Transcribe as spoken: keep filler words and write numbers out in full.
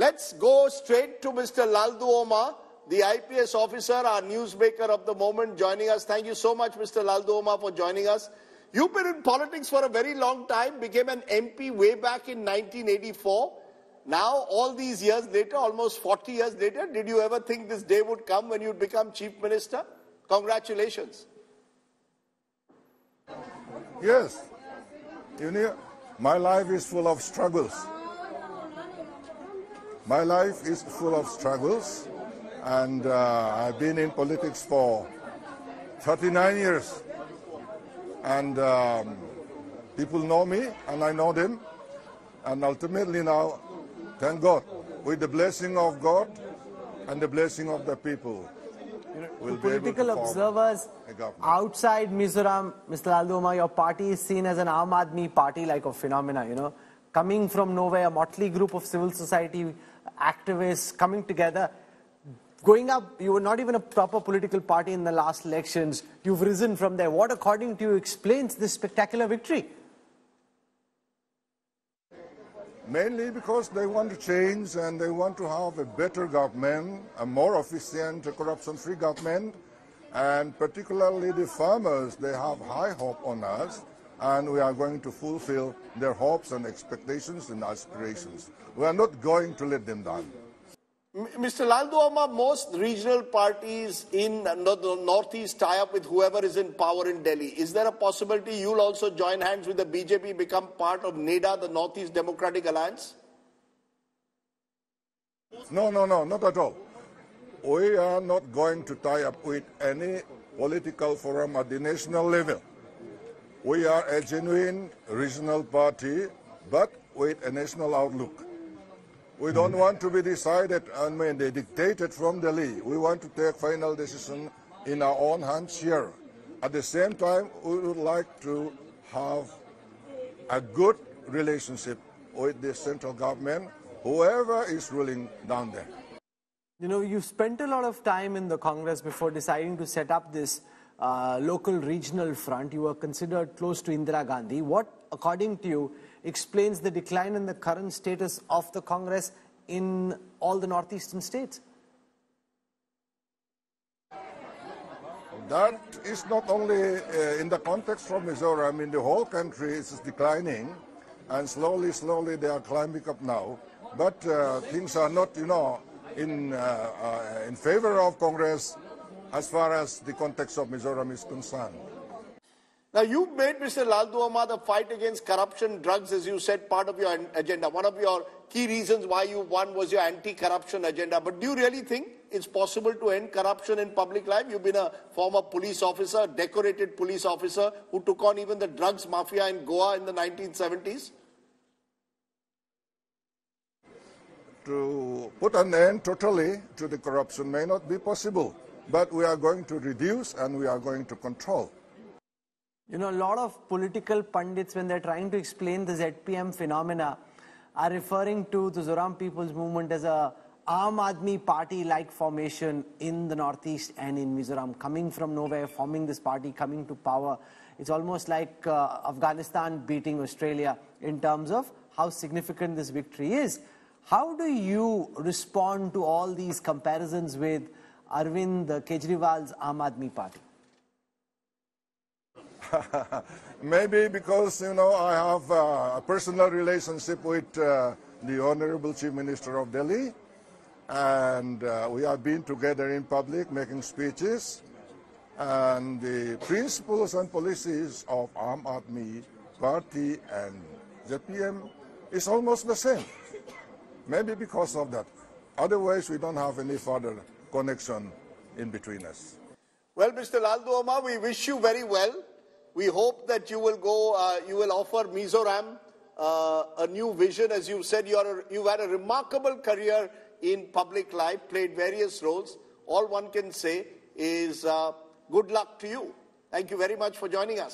Let's go straight to Mister Lalduhoma, the I P S officer, our newsmaker of the moment, joining us. Thank you so much, Mister Lalduhoma, for joining us. You've been in politics for a very long time, became an M P way back in nineteen eighty-four. Now, all these years later, almost forty years later, did you ever think this day would come when you'd become Chief Minister? Congratulations. Yes. You know, my life is full of struggles. My life is full of struggles, and uh, I've been in politics for thirty-nine years. And um, people know me, and I know them. And ultimately now, thank God, with the blessing of God and the blessing of the people, we'll be able to form a government. Political observers outside Mizoram, Mister Lalduhoma, your party is seen as an Aam Aadmi party like a phenomena, you know. Coming from nowhere, a motley group of civil society activists coming together. Growing up, you were not even a proper political party in the last elections. You've risen from there. What, according to you, explains this spectacular victory? Mainly because they want to change and they want to have a better government, a more efficient, corruption-free government. And particularly the farmers, they have high hope on us, and we are going to fulfill their hopes and expectations and aspirations. We are not going to let them down. Mister Lalduhoma, most regional parties in the Northeast tie up with whoever is in power in Delhi. Is there a possibility you'll also join hands with the B J P, become part of NEDA, the Northeast Democratic Alliance? No, no, no, not at all. We are not going to tie up with any political forum at the national level. We are a genuine regional party, but with a national outlook. We don't want to be decided and I mean, dictated from Delhi. We want to take final decision in our own hands here. At the same time, we would like to have a good relationship with the central government, whoever is ruling down there. You know, you've spent a lot of time in the Congress before deciding to set up this uh, local regional front. You were considered close to Indira Gandhi. What, according to you, explains the decline in the current status of the Congress in all the northeastern states? That is not only uh, in the context of Mizoram, in the whole country it's declining, and slowly, slowly they are climbing up now. But uh, things are not, you know, in, uh, uh, in favor of Congress as far as the context of Mizoram is concerned. Now, you've made, Mister Lalduhoma, the fight against corruption, drugs, as you said, part of your agenda. One of your key reasons why you won was your anti-corruption agenda. But do you really think it's possible to end corruption in public life? You've been a former police officer, decorated police officer, who took on even the drugs mafia in Goa in the nineteen seventies. To put an end totally to the corruption may not be possible, but we are going to reduce and we are going to control. You know, a lot of political pundits, when they're trying to explain the Z P M phenomena, are referring to the Zoram People's Movement as a Aam Aadmi party-like formation in the Northeast and in Mizoram, coming from nowhere, forming this party, coming to power. It's almost like uh, Afghanistan beating Australia in terms of how significant this victory is. How do you respond to all these comparisons with Arvind Kejriwal's Aam Aadmi party? Maybe because, you know, I have uh, a personal relationship with uh, the Honorable Chief Minister of Delhi, and uh, we have been together in public making speeches, and the principles and policies of Aam Aadmi Party and Z P M is almost the same. Maybe because of that. Otherwise, we don't have any further connection in between us. Well, Mister Lalduhoma, we wish you very well. We hope that you will go, uh, you will offer Mizoram uh, a new vision. As you said, you're a, you've had a remarkable career in public life, played various roles. All one can say is uh, good luck to you. Thank you very much for joining us.